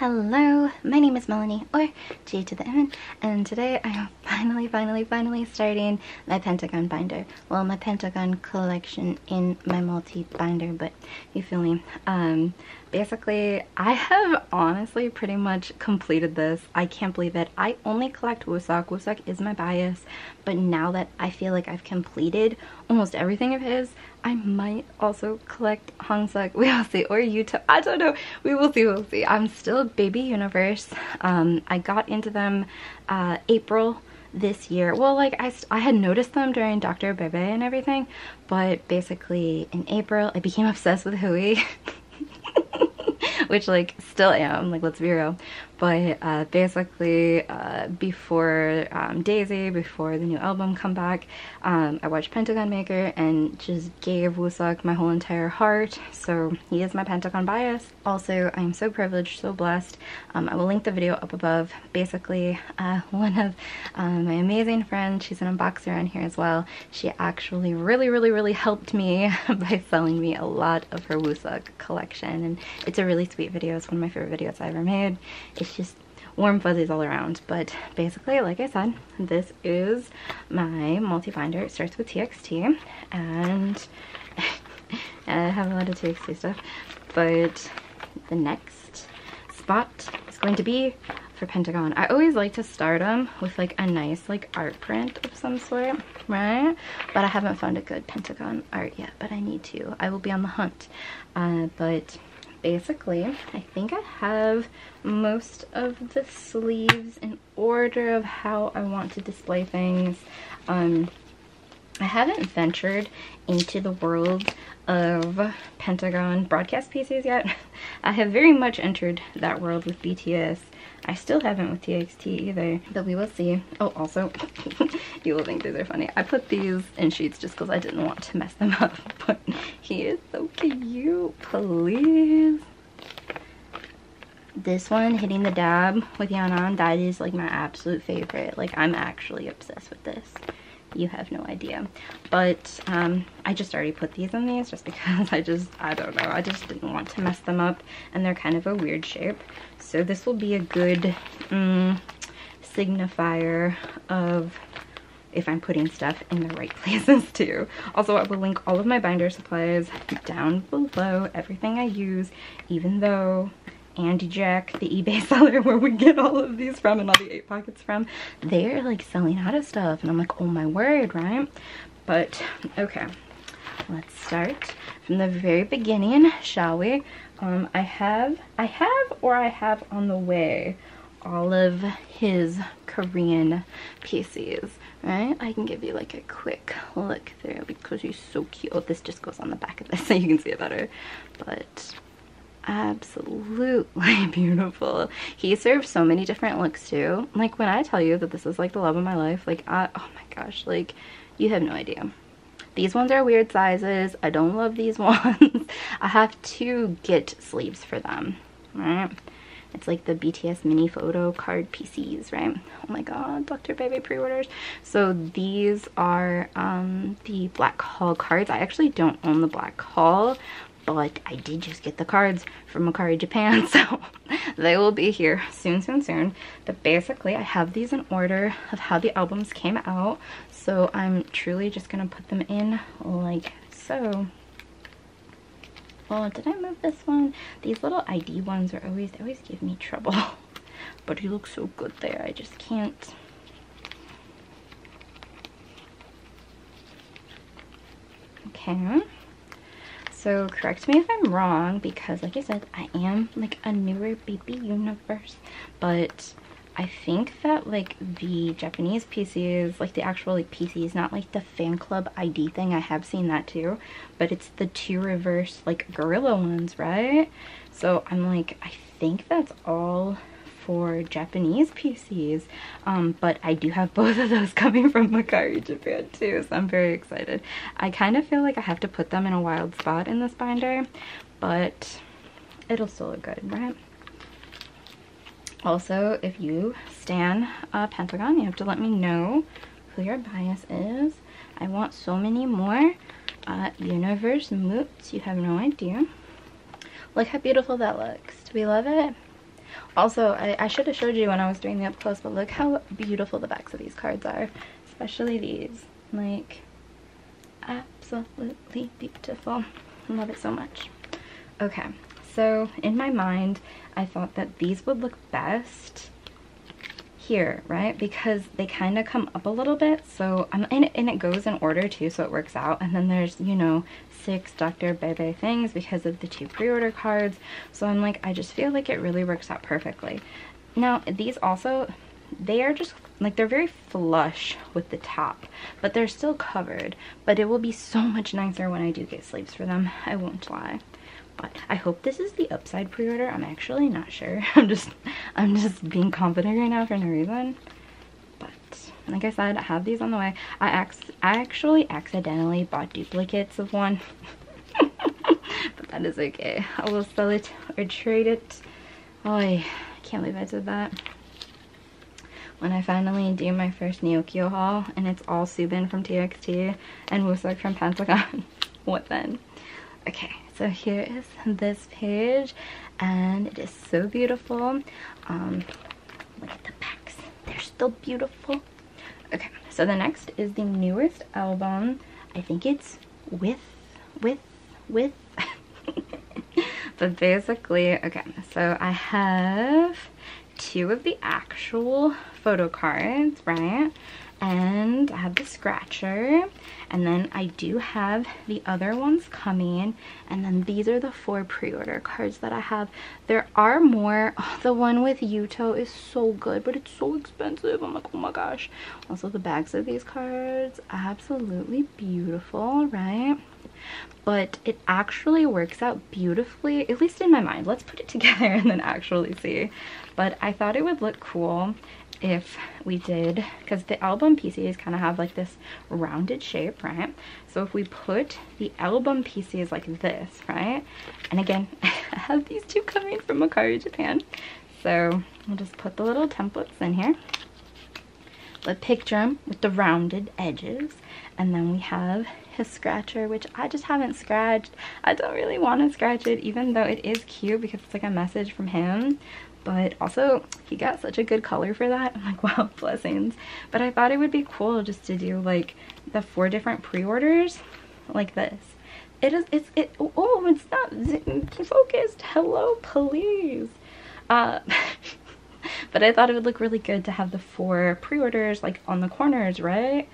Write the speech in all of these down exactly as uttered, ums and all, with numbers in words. Hello, my name is Melanie, or G to the M, and today I am finally, finally, finally starting my Pentagon binder. Well, my Pentagon collection in my multi-binder, but you feel me. Um, basically, I have honestly pretty much completed this. I can't believe it. I only collect Wooseok. Wooseok is my bias, but now that I feel like I've completed almost everything of his, I might also collect Hongseok, we will see, or Yuto, I don't know, we will see, we'll see. I'm still baby universe. Um, I got into them uh, April this year. Well, like, I, I had noticed them during Doctor Bebe and everything, but basically in April, I became obsessed with Hui, which, like, still am, like, let's be real. But uh, basically, uh, before um, Daisy, before the new album comeback, um, I watched Pentagon Maker and just gave Wooseok my whole entire heart. So he is my Pentagon bias. Also, I'm so privileged, so blessed. Um, I will link the video up above. Basically, uh, one of um, my amazing friends, she's an unboxer on here as well. She actually really, really, really helped me by selling me a lot of her Wooseok collection. And it's a really sweet video. It's one of my favorite videos I ever made. It's It's just warm fuzzies all around. But basically, like I said, this is my multi-binder. It starts with T X T, and I have a lot of T X T stuff, but the next spot is going to be for Pentagon. I always like to start them with like a nice like art print of some sort, right? But I haven't found a good Pentagon art yet, but I need to. I will be on the hunt. Uh, but basically, I think I have most of the sleeves in order of how I want to display things. Um, I haven't ventured into the world of Pentagon broadcast pieces yet. I have very much entered that world with B T S. I still haven't with T X T either, but we will see. Oh, also, you will think these are funny. I put these in sheets just because I didn't want to mess them up, but he is so cute, please. This one, Hitting the Dab with Yan'an, that is like my absolute favorite. Like, I'm actually obsessed with this. You have no idea. But um, I just already put these in these just because I just, I don't know, I just didn't want to mess them up, and they're kind of a weird shape. So this will be a good um, signifier of if I'm putting stuff in the right places too. Also, I will link all of my binder supplies down below, everything I use, even though Andy Jack, the eBay seller where we get all of these from and all the eight pockets from, they're like selling out of stuff, and I'm like, oh my word, right? But okay, let's start from the very beginning, shall we? Um, I have, I have, or I have on the way, all of his Korean pieces, right? I can give you like a quick look through because he's so cute. Oh, this just goes on the back of this so you can see it better, but absolutely beautiful. He serves so many different looks too. Like, when I tell you that this is like the love of my life, like, I, oh my gosh, like, you have no idea. These ones are weird sizes. I don't love these ones. I have to get sleeves for them, right? It's like the B T S mini photo card P Cs, right? Oh my god, Doctor Bebe pre-orders. So these are um, the Black Hall cards. I actually don't own the Black Hall, but I did just get the cards from Mercari Japan, so they will be here soon, soon, soon. But basically, I have these in order of how the albums came out, so I'm truly just gonna put them in like so. Oh, did I move this one? These little I D ones are always, they always give me trouble. But he looks so good there, I just can't. Okay. So correct me if I'm wrong, because like I said, I am like a newer baby universe, but I think that like the Japanese P Cs, like the actual like P Cs, not like the fan club I D thing, I have seen that too, but it's the two reverse like gorilla ones, right? So I'm like, I think that's all for Japanese P Cs, um, but I do have both of those coming from Mercari Japan too, so I'm very excited. I kind of feel like I have to put them in a wild spot in this binder, but it'll still look good, right? Also, if you stan uh, Pentagon, you have to let me know who your bias is. I want so many more uh, universe moots, you have no idea. Look how beautiful that looks. Do we love it? Also, I, I should have showed you when I was doing the up close, but look how beautiful the backs of these cards are, especially these. Like, absolutely beautiful. I love it so much. Okay, so in my mind, I thought that these would look best here, right? Because they kind of come up a little bit, so I'm in, and it goes in order too, so it works out. And then there's, you know, six Doctor Bebe things because of the two pre-order cards. So I'm like, I just feel like it really works out perfectly. Now these also, they are just like, they're very flush with the top, but they're still covered. But it will be so much nicer when I do get sleeves for them, I won't lie. But I hope this is the upside pre-order. I'm actually not sure. I'm just I'm just being confident right now for no reason. But like I said, I have these on the way. I, ac I actually accidentally bought duplicates of one. But that is okay. I will sell it or trade it. Oh, I can't believe I did that. When I finally do my first Neokyo haul, and it's all Subin from T X T and Wooseok from Pentagon. What then? Okay. So here is this page, and it is so beautiful. Um, look at the backs, they're still beautiful. Okay, so the next is the newest album. I think it's with, with, with. But basically, okay, so I have two of the actual photo cards, right? And I have the scratcher, and then I do have the other ones coming, and then these are the four pre-order cards that I have. There are more. Oh, the one with Yuto is so good, but it's so expensive. I'm like, oh my gosh. Also, the bags of these cards, absolutely beautiful, right? But it actually works out beautifully, at least in my mind. Let's put it together and then actually see. But I thought it would look cool if we did, because the album pieces kind of have like this rounded shape, right? So if we put the album pieces like this, right? And again, I have these two coming from Mercari Japan, so I'll just put the little templates in here. But picture them with the rounded edges, and then we have his scratcher, which I just haven't scratched. I don't really want to scratch it, even though it is cute because it's like a message from him. But also, he got such a good color for that. I'm like, wow, blessings. But I thought it would be cool just to do like the four different pre-orders like this. It is, it's, it, oh, it's not focused. Hello, please. Uh, but I thought it would look really good to have the four pre-orders like on the corners, right?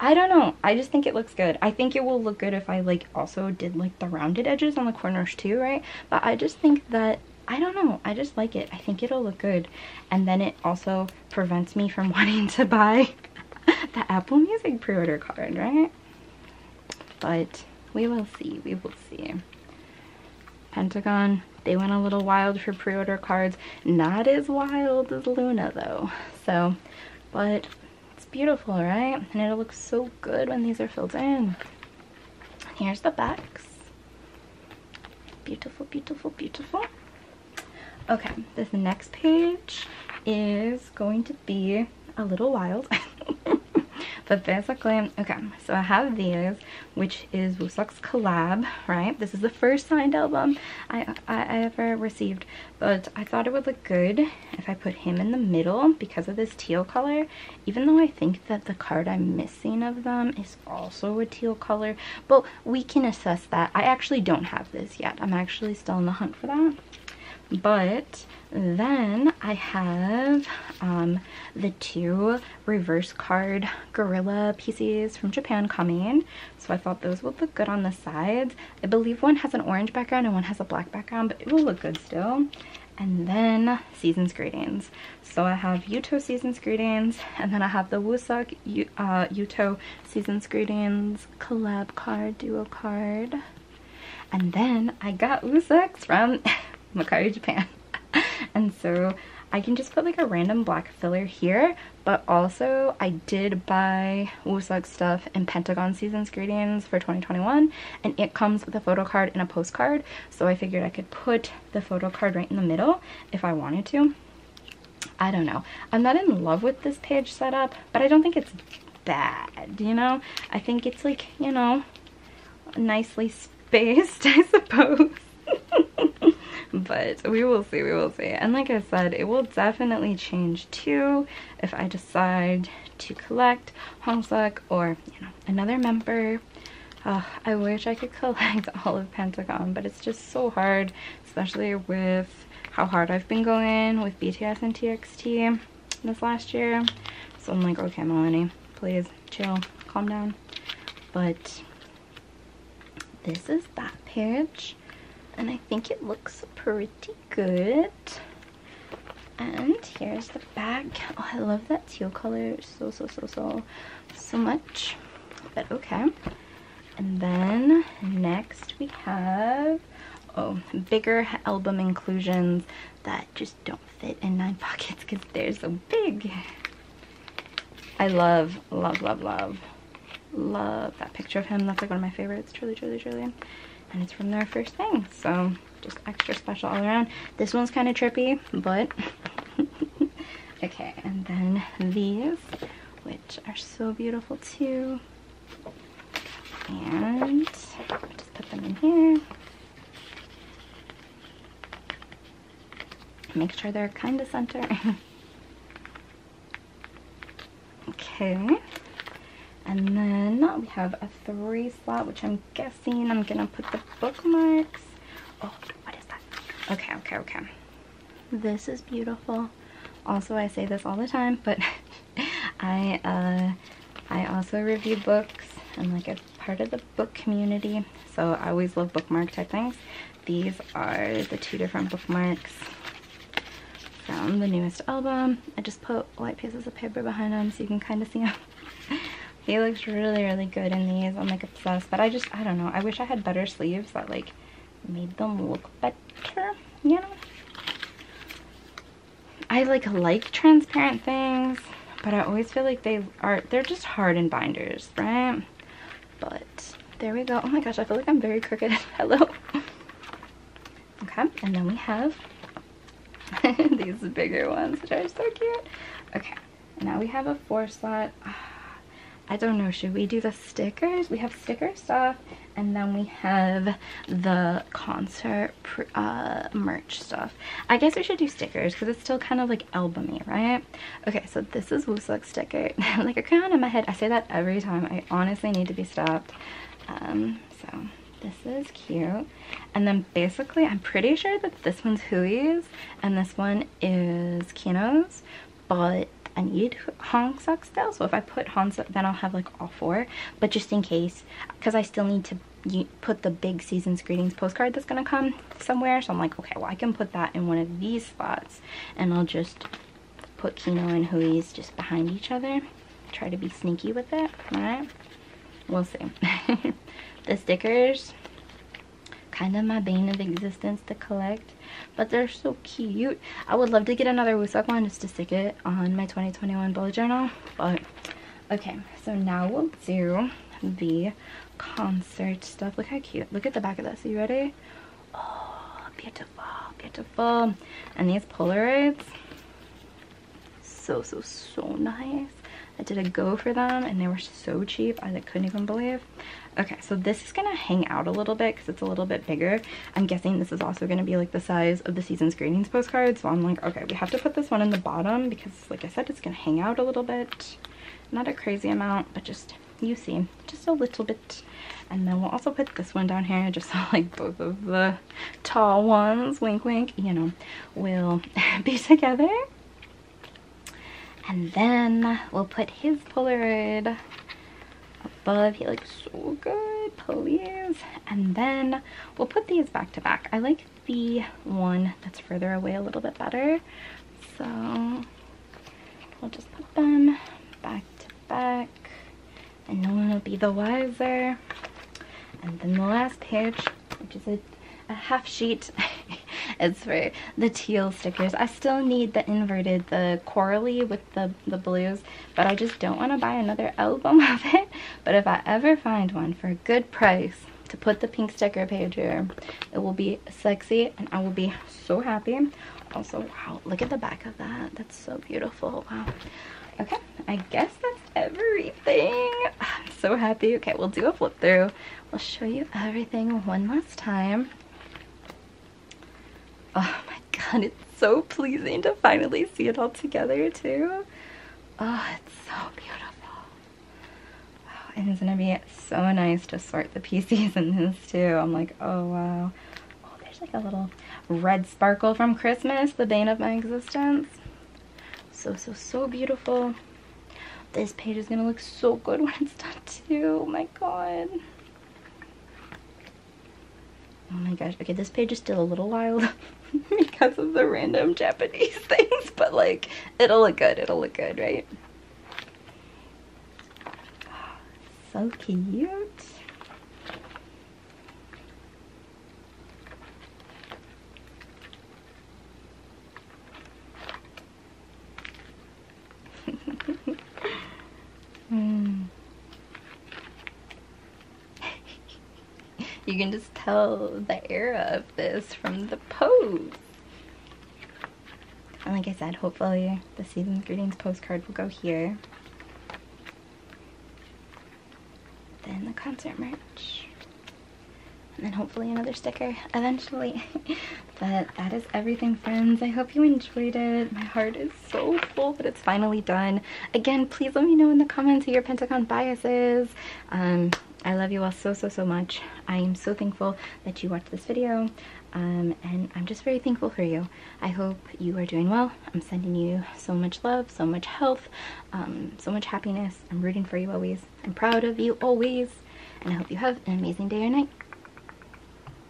I don't know. I just think it looks good. I think it will look good if I like also did like the rounded edges on the corners too, right? But I just think that, I don't know, I just like it. I think it'll look good. And then it also prevents me from wanting to buy the Apple Music pre-order card, right? But we will see, we will see. Pentagon, they went a little wild for pre-order cards. Not as wild as Luna though. So, but it's beautiful, right? And it'll look so good when these are filled in. Here's the backs. Beautiful, beautiful, beautiful. Okay, this next page is going to be a little wild. But basically, okay, so I have these, which is Wooseok's collab, right? This is the first signed album I, I, I ever received, but I thought it would look good if I put him in the middle because of this teal color, even though I think that the card I'm missing of them is also a teal color, but we can assess that. I actually don't have this yet. I'm actually still in the hunt for that. But then I have um, the two reverse card gorilla pieces from Japan coming. So I thought those would look good on the sides. I believe one has an orange background and one has a black background, but it will look good still. And then Season's Greetings. So I have Yuto Season's Greetings, and then I have the Wooseok uh, Yuto Season's Greetings collab card, duo card. And then I got Wooseok's from Mercari Japan. And so I can just put like a random black filler here, but also I did buy Wooseok stuff and Pentagon Season's Greetings for twenty twenty-one, and it comes with a photo card and a postcard, so I figured I could put the photo card right in the middle if I wanted to. I don't know, I'm not in love with this page setup, but I don't think it's bad, you know? I think it's like, you know, nicely spaced, I suppose. but we will see, we will see. And like I said, it will definitely change too if I decide to collect Hongseok or, you know, another member. Uh, I wish I could collect all of Pentagon, but it's just so hard, especially with how hard I've been going with B T S and T X T this last year. So I'm like, okay, Melanie, please chill, calm down. But this is that page, and I think it looks pretty good. And here's the back. Oh, I love that teal color so, so, so, so, so much. But okay. And then next we have, oh, bigger album inclusions that just don't fit in nine pockets because they're so big. I love, love, love, love, love that picture of him. That's like one of my favorites, truly, truly, truly. And it's from their first thing, so just extra special all around. This one's kind of trippy, but okay. And then these, which are so beautiful too. And just put them in here. Make sure they're kind of centered. Okay. And then we have a three slot, which I'm guessing I'm gonna put the bookmarks. Oh, what is that? Okay, okay, okay. This is beautiful. Also, I say this all the time, but I uh, I also review books. I'm like a part of the book community, so I always love bookmark type things. These are the two different bookmarks from the newest album. I just put white pieces of paper behind them so you can kind of see them. He looks really, really good in these. I'm like obsessed, but I just, I don't know. I wish I had better sleeves that like made them look better, you know? I like like transparent things, but I always feel like they are, they're just hard in binders, right? But there we go. Oh my gosh, I feel like I'm very crooked. Hello. Okay, and then we have these bigger ones, which are so cute. Okay, now we have a four slot. I don't know, should we do the stickers? We have sticker stuff, and then we have the concert pr uh, merch stuff. I guess we should do stickers because it's still kind of like albumy, right? Okay, so this is Wooseok sticker. Like a crown in my head. I say that every time. I honestly need to be stopped. Um, so this is cute. And then basically, I'm pretty sure that this one's Hui's and this one is Kino's, but I need Hongseok still, so if I put Hongseok, then I'll have like all four. But just in case, because I still need to put the big season's greetings postcard that's gonna come somewhere. So I'm like, okay, well I can put that in one of these spots, and I'll just put Kino and Hui's just behind each other. Try to be sneaky with it. All right, we'll see. The stickers, kind of my bane of existence to collect. But they're so cute. I would love to get another Wooseok one just to stick it on my twenty twenty-one bullet journal. But okay, so now we'll do the concert stuff. Look how cute. Look at the back of this. Are you ready? Oh, beautiful, beautiful. And these Polaroids, so, so, so nice. I did a go for them and they were so cheap. I like, couldn't even believe. Okay, so this is gonna hang out a little bit because it's a little bit bigger. I'm guessing this is also gonna be like the size of the season's greetings postcard. So I'm like, okay, we have to put this one in the bottom because like I said, it's gonna hang out a little bit. Not a crazy amount, but just, you see, just a little bit. And then we'll also put this one down here just so like both of the tall ones, wink wink, you know, will be together. And then we'll put his Polaroid above. He looks so good, please. And then we'll put these back to back. I like the one that's further away a little bit better. So we'll just put them back to back and no one will be the wiser. And then the last page, which is a, a half sheet. It's for the teal stickers. I still need the inverted, the corally with the, the blues, but I just don't want to buy another album of it. But if I ever find one for a good price to put the pink sticker page here, it will be sexy and I will be so happy. Also, wow, look at the back of that. That's so beautiful. Wow. Okay, I guess that's everything. I'm so happy. Okay, we'll do a flip through. We'll show you everything one last time. Oh my god, it's so pleasing to finally see it all together too. Oh, it's so beautiful. Wow, and it's gonna be so nice to sort the pieces in this too. I'm like, oh wow. Oh, there's like a little red sparkle from Christmas, the bane of my existence. So, so, so beautiful. This page is gonna look so good when it's done too. Oh my god. Oh my gosh. Okay, this page is still a little wild because of the random Japanese things, but like, it'll look good. It'll look good, right? So cute. Mm. You can just tell the era of this from the pose. And like I said, hopefully the season's greetings postcard will go here. Then the concert merch. And then hopefully another sticker eventually. But that is everything, friends. I hope you enjoyed it. My heart is so full, but it's finally done. Again, please let me know in the comments who your Pentagon bias is. Um, I love you all so, so, so much. I am so thankful that you watched this video. Um, and I'm just very thankful for you. I hope you are doing well. I'm sending you so much love, so much health, um, so much happiness. I'm rooting for you always. I'm proud of you always. And I hope you have an amazing day or night.